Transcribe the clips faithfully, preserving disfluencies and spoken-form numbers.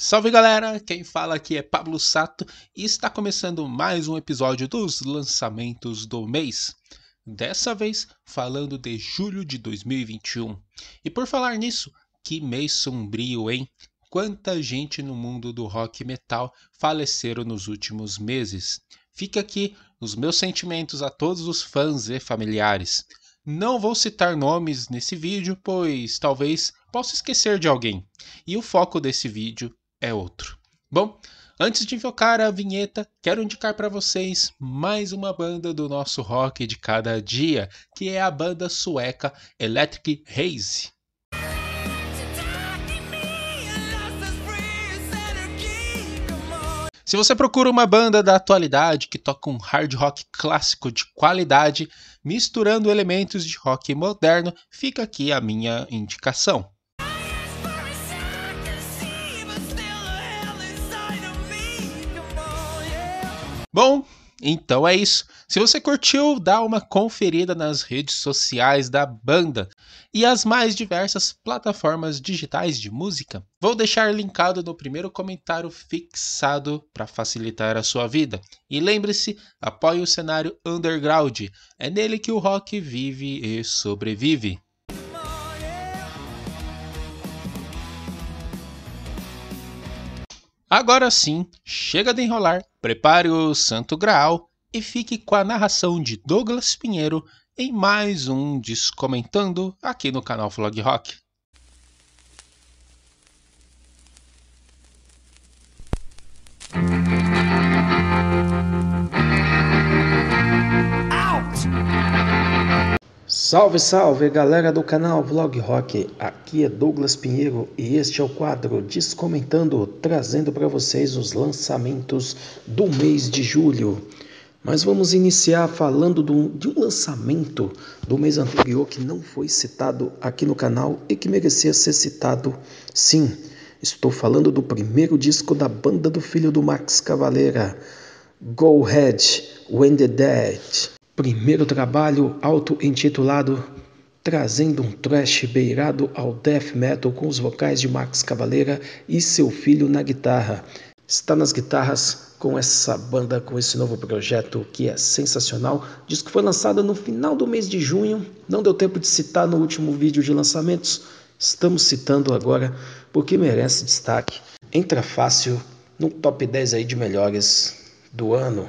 Salve galera, quem fala aqui é Pablo Sato e está começando mais um episódio dos lançamentos do mês. Dessa vez falando de julho de dois mil e vinte e um. E por falar nisso, que mês sombrio, hein? Quanta gente no mundo do rock e metal faleceram nos últimos meses. Fica aqui os meus sentimentos a todos os fãs e familiares. Não vou citar nomes nesse vídeo, pois talvez possa esquecer de alguém. E o foco desse vídeo é outro. Bom, antes de invocar a vinheta, quero indicar para vocês mais uma banda do nosso rock de cada dia, que é a banda sueca Electric Haze. Se você procura uma banda da atualidade que toca um hard rock clássico de qualidade, misturando elementos de rock moderno, fica aqui a minha indicação. Bom, então é isso. Se você curtiu, dá uma conferida nas redes sociais da banda e as mais diversas plataformas digitais de música. Vou deixar linkado no primeiro comentário fixado para facilitar a sua vida. E lembre-se, apoie o cenário underground. É nele que o rock vive e sobrevive. Agora sim, chega de enrolar, prepare o Santo Graal e fique com a narração de Douglas Pinheiro em mais um Descomentando aqui no canal Vlog Rock. Salve, salve galera do canal Vlog Rock, aqui é Douglas Pinheiro e este é o quadro Descomentando, trazendo para vocês os lançamentos do mês de julho. Mas vamos iniciar falando do, de um lançamento do mês anterior que não foi citado aqui no canal e que merecia ser citado sim. Estou falando do primeiro disco da banda do filho do Max Cavalera, Go Ahead and Die. Primeiro trabalho auto-intitulado, trazendo um thrash beirado ao death metal com os vocais de Max Cavalera e seu filho na guitarra. Está nas guitarras com essa banda, com esse novo projeto que é sensacional. Diz que foi lançado no final do mês de junho, não deu tempo de citar no último vídeo de lançamentos. Estamos citando agora porque merece destaque. Entra fácil no top dez aí de melhores do ano.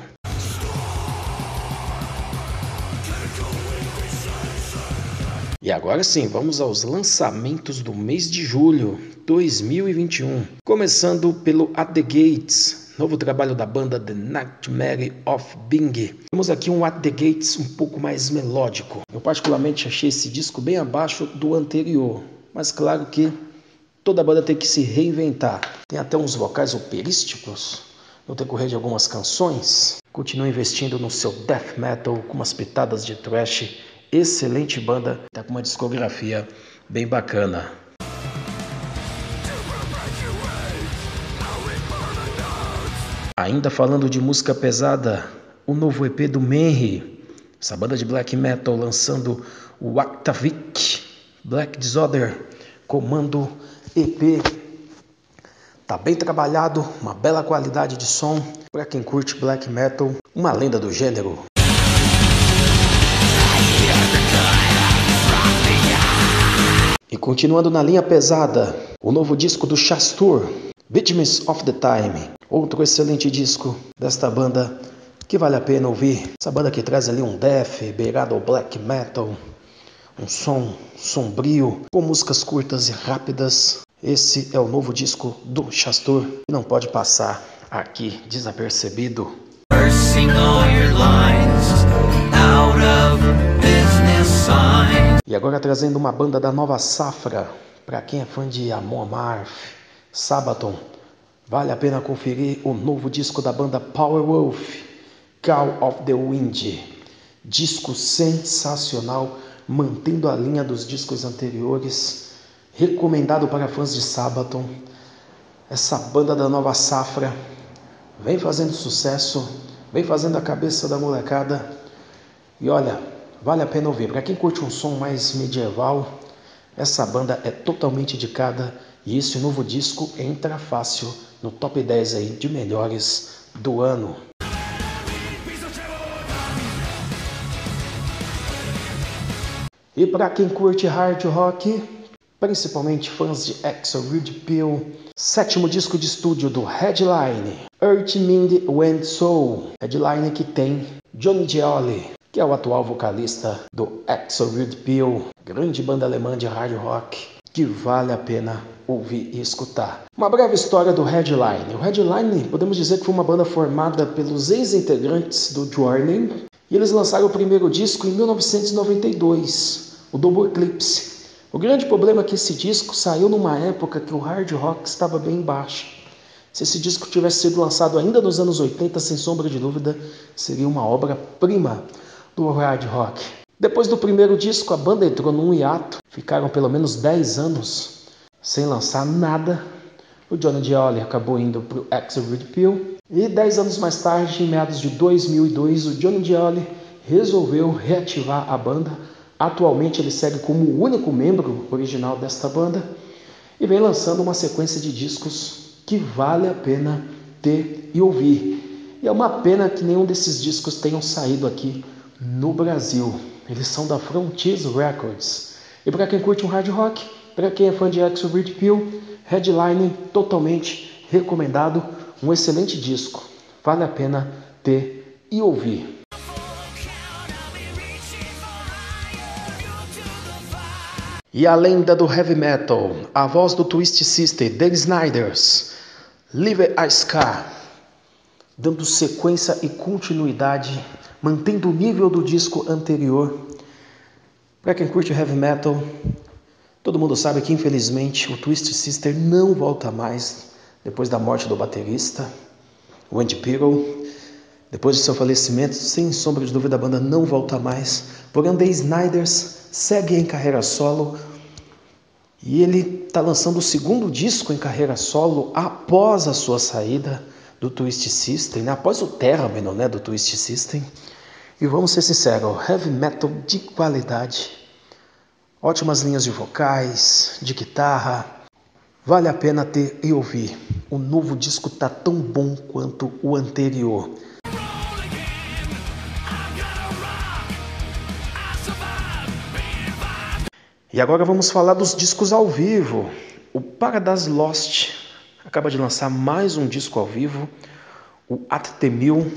E agora sim, vamos aos lançamentos do mês de julho dois mil e vinte e um. Começando pelo At The Gates, novo trabalho da banda The Nightmare of Bing. Temos aqui um At The Gates um pouco mais melódico. Eu particularmente achei esse disco bem abaixo do anterior, mas claro que toda banda tem que se reinventar. Tem até uns vocais operísticos no decorrer de algumas canções. Continua investindo no seu death metal com umas pitadas de thrash. Excelente banda, tá com uma discografia bem bacana. Ainda falando de música pesada, o novo E P do Mayhem, essa banda de black metal lançando o Atavistic Black Disorder, comando E P. Tá bem trabalhado, uma bela qualidade de som, para quem curte black metal, uma lenda do gênero. E continuando na linha pesada, o novo disco do Xasthur, Victims of the Time. Outro excelente disco desta banda que vale a pena ouvir. Essa banda que traz ali um death beirado ao black metal, um som sombrio, com músicas curtas e rápidas. Esse é o novo disco do Xasthur, que não pode passar aqui desapercebido. E agora trazendo uma banda da nova safra, para quem é fã de Amon Amarth, Sabaton, vale a pena conferir o novo disco da banda Powerwolf, Call of the Wind. Disco sensacional, mantendo a linha dos discos anteriores, recomendado para fãs de Sabaton. Essa banda da nova safra vem fazendo sucesso, vem fazendo a cabeça da molecada e olha, vale a pena ouvir. Para quem curte um som mais medieval, essa banda é totalmente indicada E esse novo disco entra fácil no top dez aí de melhores do ano. E para quem curte hard rock, principalmente fãs de Axel Rudi Pell, sétimo disco de estúdio do Headline, Earth Mind and Soul. Headline que tem Johnny Gioeli, que é o atual vocalista do Axel Rudi Pell, grande banda alemã de hard rock, que vale a pena ouvir e escutar. Uma breve história do Headline. O Headline, podemos dizer que foi uma banda formada pelos ex-integrantes do Dwarling, e eles lançaram o primeiro disco em mil novecentos e noventa e dois, o Double Eclipse. O grande problema é que esse disco saiu numa época que o hard rock estava bem baixo. Se esse disco tivesse sido lançado ainda nos anos oitenta, sem sombra de dúvida, seria uma obra-prima do hard rock. Depois do primeiro disco, a banda entrou num hiato, ficaram pelo menos dez anos sem lançar nada. O Johnny Gioeli acabou indo para o Axel Rudi Pell, e dez anos mais tarde, em meados de dois mil e dois, o Johnny Gioeli resolveu reativar a banda. Atualmente ele segue como o único membro original desta banda e vem lançando uma sequência de discos que vale a pena ter e ouvir. E é uma pena que nenhum desses discos tenham saído aqui no Brasil. Eles são da Frontiers Records. E para quem curte um hard rock, para quem é fã de Axel Rudi Pell, Headline totalmente recomendado, um excelente disco. Vale a pena ter e ouvir. E a lenda do heavy metal, a voz do Twisted Sister, The Snyders, Live a Scar, dando sequência e continuidade, mantendo o nível do disco anterior. Para quem curte heavy metal, todo mundo sabe que infelizmente o Twisted Sister não volta mais depois da morte do baterista, o Andy Piro. Depois de seu falecimento, sem sombra de dúvida, a banda não volta mais. Porém, The Snyders segue em carreira solo, e ele está lançando o segundo disco em carreira solo após a sua saída do Twisted Sister, né? Após o término, né, do Twisted Sister. E vamos ser sinceros, heavy metal de qualidade, ótimas linhas de vocais, de guitarra, vale a pena ter e ouvir. O novo disco está tão bom quanto o anterior. E agora vamos falar dos discos ao vivo. O Paradise Lost acaba de lançar mais um disco ao vivo, o At The Gates.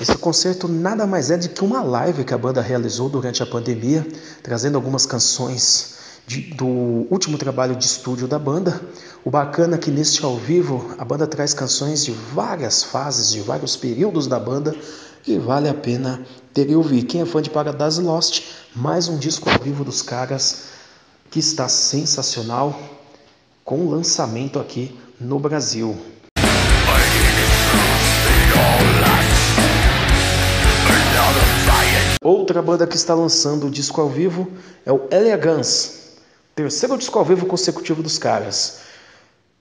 Esse concerto nada mais é do que uma live que a banda realizou durante a pandemia, trazendo algumas canções de, do último trabalho de estúdio da banda. O bacana é que neste ao vivo a banda traz canções de várias fases, de vários períodos da banda, que vale a pena ter e ouvir. Quem é fã de Paradise Lost, mais um disco ao vivo dos caras, que está sensacional, com lançamento aqui no Brasil. Outra banda que está lançando o disco ao vivo é o L A. Guns, terceiro disco ao vivo consecutivo dos caras,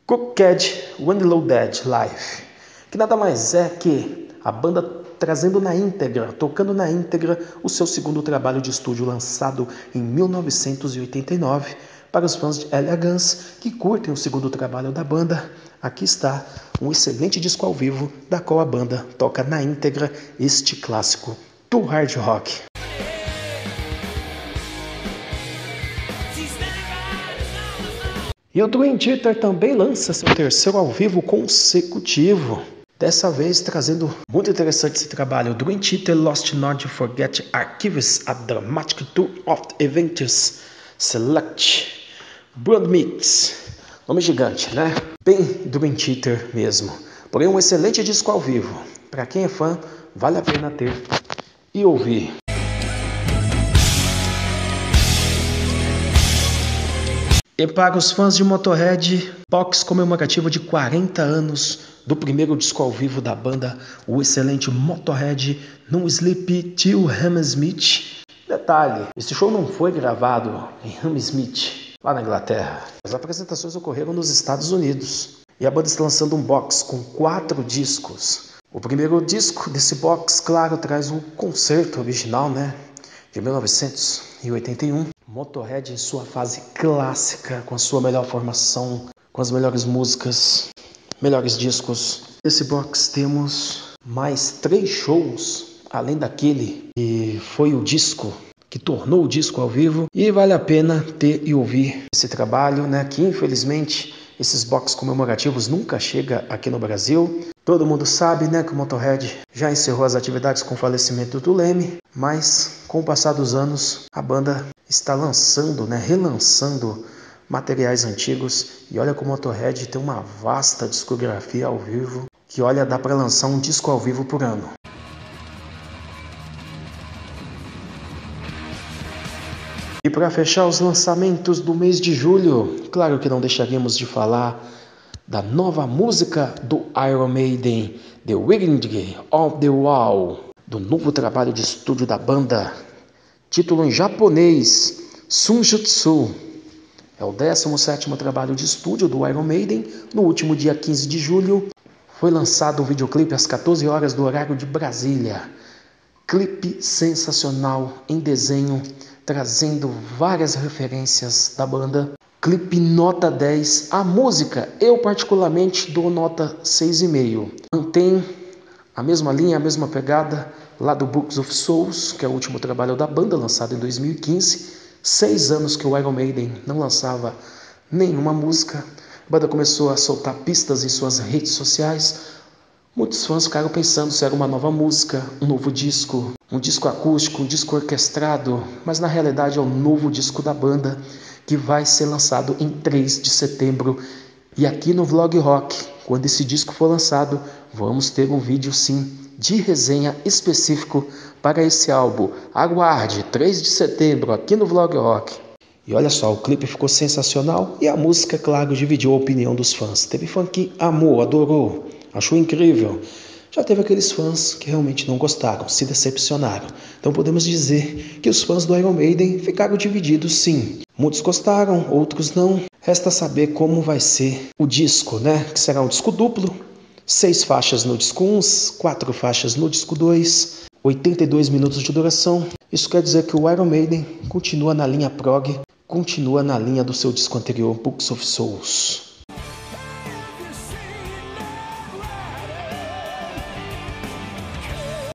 Cooked One Loaded Live, que nada mais é que a banda trazendo na íntegra, tocando na íntegra o seu segundo trabalho de estúdio lançado em mil novecentos e oitenta e nove. Para os fãs de L A. Guns que curtem o segundo trabalho da banda, aqui está um excelente disco ao vivo da qual a banda toca na íntegra este clássico do hard rock. E o Dream Theater também lança seu terceiro ao vivo consecutivo, dessa vez trazendo muito interessante esse trabalho, Dream Theater Lost Not Forget Archives, A Dramatic Tour of Events, Select, Broad Mix. Nome gigante, né? Bem Dream Theater mesmo. Porém, um excelente disco ao vivo. Para quem é fã, vale a pena ter e ouvir. E para os fãs de Motorhead, box comemorativo de quarenta anos... do primeiro disco ao vivo da banda, o excelente Motorhead No Sleep Till Hammersmith. Detalhe, esse show não foi gravado em Hammersmith, lá na Inglaterra. As apresentações ocorreram nos Estados Unidos. E a banda está lançando um box com quatro discos. O primeiro disco desse box, claro, traz um concerto original, né, de mil novecentos e oitenta e um. Motorhead em sua fase clássica, com a sua melhor formação, com as melhores músicas, melhores discos. Nesse box temos mais três shows, além daquele que foi o disco, que tornou o disco ao vivo. E vale a pena ter e ouvir esse trabalho, né? Que infelizmente esses box comemorativos nunca chega aqui no Brasil. Todo mundo sabe, né, que o Motorhead já encerrou as atividades com o falecimento do Leme, mas com o passar dos anos a banda está lançando, né, relançando materiais antigos. E olha que o Motorhead tem uma vasta discografia ao vivo, que olha, dá para lançar um disco ao vivo por ano. E para fechar os lançamentos do mês de julho, claro que não deixaremos de falar da nova música do Iron Maiden, The Writing on the Wall, do novo trabalho de estúdio da banda, título em japonês, Sunjutsu. É o décimo sétimo trabalho de estúdio do Iron Maiden. No último dia quinze de julho, foi lançado um videoclipe às quatorze horas do horário de Brasília. Clipe sensacional em desenho, trazendo várias referências da banda. Clipe nota dez. A música, eu particularmente dou nota seis vírgula cinco. Mantém a mesma linha, a mesma pegada lá do Books of Souls, que é o último trabalho da banda, lançado em dois mil e quinze. Seis anos que o Iron Maiden não lançava nenhuma música. A banda começou a soltar pistas em suas redes sociais. Muitos fãs ficaram pensando se era uma nova música, um novo disco, um disco acústico, um disco orquestrado. Mas na realidade é um novo disco da banda, que vai ser lançado em três de setembro. E aqui no Vlog Rock, quando esse disco for lançado, vamos ter um vídeo sim de resenha específico para esse álbum. Aguarde, três de setembro, aqui no Vlog Rock. E olha só, o clipe ficou sensacional e a música, claro, dividiu a opinião dos fãs. Teve fã que amou, adorou, achou incrível. Já teve aqueles fãs que realmente não gostaram, se decepcionaram. Então podemos dizer que os fãs do Iron Maiden ficaram divididos sim. Muitos gostaram, outros não. Resta saber como vai ser o disco, né? Que será um disco duplo. Seis faixas no disco um, quatro faixas no disco dois, oitenta e dois minutos de duração. Isso quer dizer que o Iron Maiden continua na linha prog, continua na linha do seu disco anterior, Books of Souls.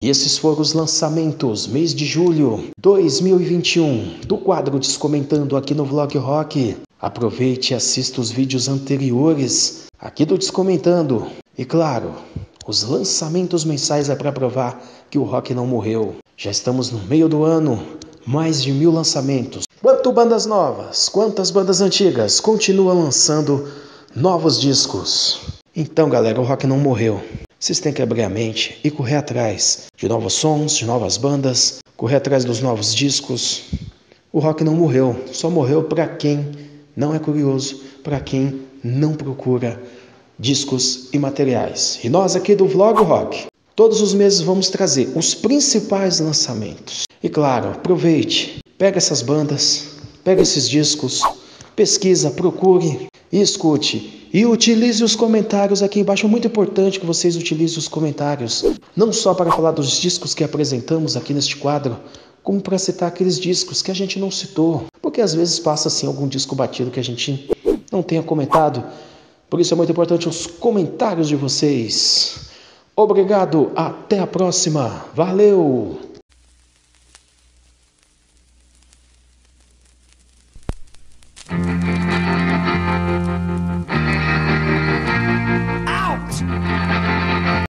E esses foram os lançamentos, mês de julho dois mil e vinte e um, do quadro Descomentando aqui no Vlog Rock. Aproveite e assista os vídeos anteriores aqui do Descomentando. E claro, os lançamentos mensais é para provar que o rock não morreu. Já estamos no meio do ano, mais de mil lançamentos. Quanto bandas novas, quantas bandas antigas continuam lançando novos discos. Então galera, o rock não morreu. Vocês têm que abrir a mente e correr atrás de novos sons, de novas bandas, correr atrás dos novos discos. O rock não morreu, só morreu para quem não é curioso, para quem não procura discos e materiais. E nós aqui do Vlog Rock, todos os meses vamos trazer os principais lançamentos. E claro, aproveite, pega essas bandas, pega esses discos, pesquisa, procure e escute. E utilize os comentários aqui embaixo, é muito importante que vocês utilizem os comentários. Não só para falar dos discos que apresentamos aqui neste quadro, como para citar aqueles discos que a gente não citou. Porque às vezes passa assim algum disco batido que a gente não tenha comentado. Por isso é muito importante os comentários de vocês. Obrigado, até a próxima. Valeu! Out!